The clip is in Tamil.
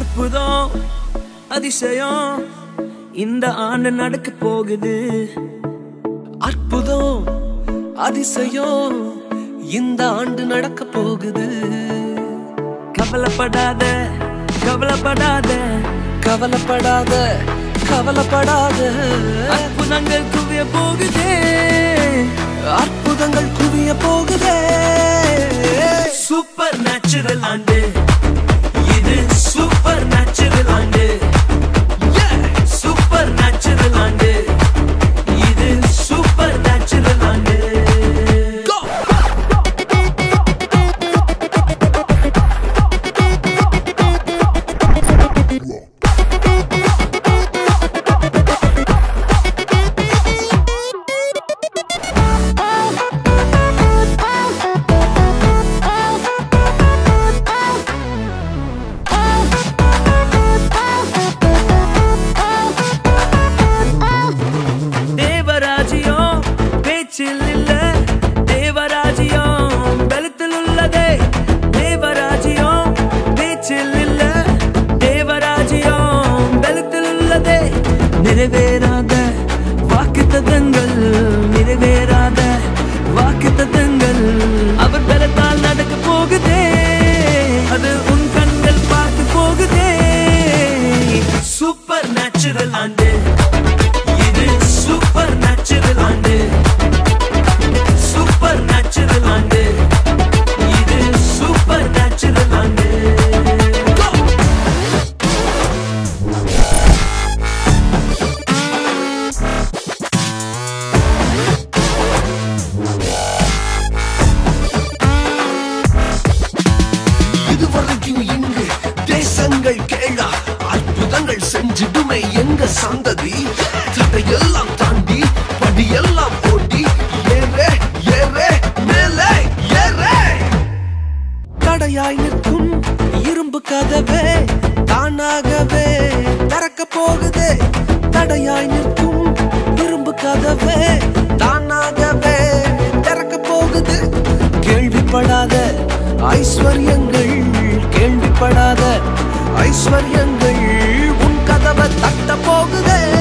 அற்புதம் அதிசயம் இந்த ஆண்டு நடக்க போகுது. அற்புதம் அதிசயம் இந்த ஆண்டு நடக்க போகுது. கவலைப்படாத கவலைப்படாத கவலைப்படாத கவலைப்படாத அற்புதங்கள் குவிய போகுதே, அற்புதங்கள் குவிய போகுதே. சூப்பர் நேச்சுரல் ஆண்டு, இது சூப்பர் நேச்சுரல் ஆண்டு. சூப்பர் நேச்சுரல் ஆண்டு, இது சூப்பர் நேச்சுரல் ஆண்டு. நிறைவேறாத வாக்குத்தத்தங்கள், நிறைவேறாத வாக்குத்தத்தங்கள் அவர் பலத்தால் நடக்க போகுதே, அது உன் கண்கள் பார்த்து போகுதே. சூப்பர் நேச்சுரல் ஆண்டு, இது சூப்பர் நேச்சுரல் ஆண்டு. சூப்பர் நேச்சுரல் ஆண்டு, இது சூப்பர் நேச்சுரல் ஆண்டு. செஞ்சிடுமே எங்க சந்ததி, தடையெல்லாம் தாண்டி படியெல்லாம் ஓட்டி ஏறே ஏறே மேலே ஏறே. தடையாய் நிற்கும் இரும்பு கதவே தானாகவே திறக்க போகுதே, தடையாய் நிற்கும் இரும்பு கதவே தானாகவே திறக்க போகுது. கேள்விப்படாத ஐஸ்வர்யங்கள், கேள்விப்படாத ஐஸ்வர்யங்கள் உன் கதவை தட்ட போகுதே.